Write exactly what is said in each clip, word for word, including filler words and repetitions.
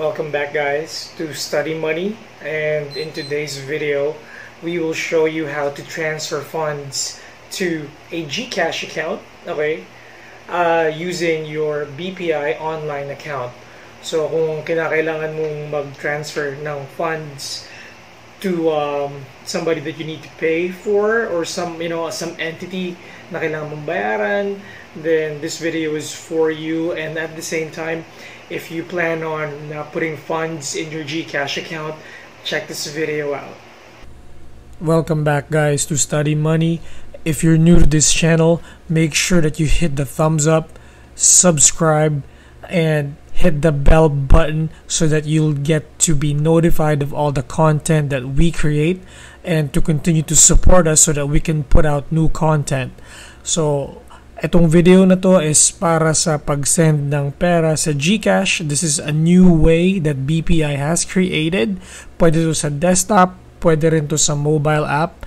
Welcome back, guys, to Study Money, and in today's video we will show you how to transfer funds to a GCash account, okay, uh, using your B P I Online account. So kung kinakailangan mong mag-transfer ng funds to um, somebody that you need to pay for, or some, you know, some entity na kailangan mong bayaran, then this video is for you. And at the same time, if you plan on uh, putting funds in your GCash account, check this video out. Welcome back, guys, to Study Money. If you're new to this channel, make sure that you hit the thumbs up, subscribe, and hit the bell button so that you'll get to be notified of all the content that we create, and to continue to support us so that we can put out new content. So itong video na to is para sa pag-send ng pera sa GCash. This is a new way that B P I has created. Pwede to sa desktop, pwede rin to sa mobile app.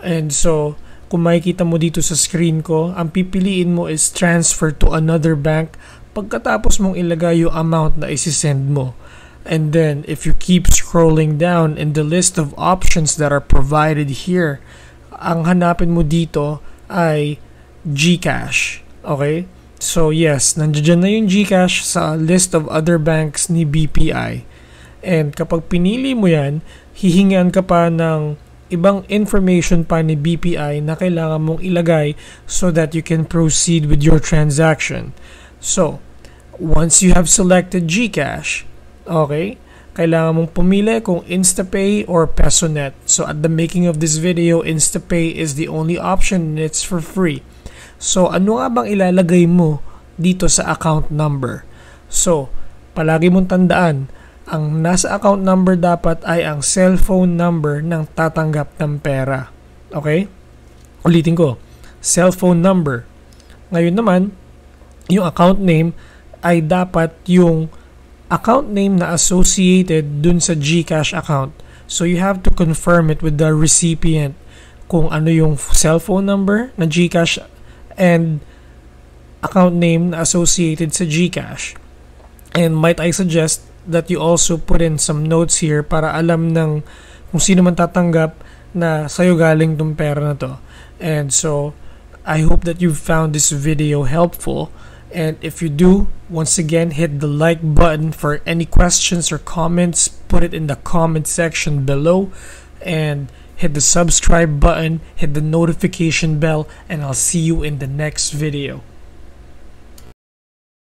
And so, kung makikita mo dito sa screen ko, ang pipiliin mo is transfer to another bank pagkatapos mong ilagay yung amount na isi-send mo. And then, if you keep scrolling down in the list of options that are provided here, ang hanapin mo dito ay GCash. Okay? So yes, nandiyan na yung GCash sa list of other banks ni B P I. And kapag pinili mo yan, hihingian ka pa ng ibang information pa ni B P I na kailangan mong ilagay so that you can proceed with your transaction. So, once you have selected GCash, okay, kailangan mong pumili kung Instapay or PesoNet. So at the making of this video, Instapay is the only option, and it's for free. So ano nga bang ilalagay mo dito sa account number? So palagi mong tandaan, ang nasa account number dapat ay ang cellphone number ng tatanggap ng pera. Okay? Ulitin ko, cellphone number. Ngayon naman, yung account name ay dapat yung account name na associated dun sa GCash account. So you have to confirm it with the recipient kung ano yung cellphone number na GCash and account name na associated sa GCash. And might I suggest that you also put in some notes here para alam ng kung sino man tatanggap na sa'yo galing tong pera na to. And so, I hope that you found this video helpful. And if you do, once again, hit the like button. For any questions or comments, put it in the comment section below. And hit the subscribe button, hit the notification bell, and I'll see you in the next video.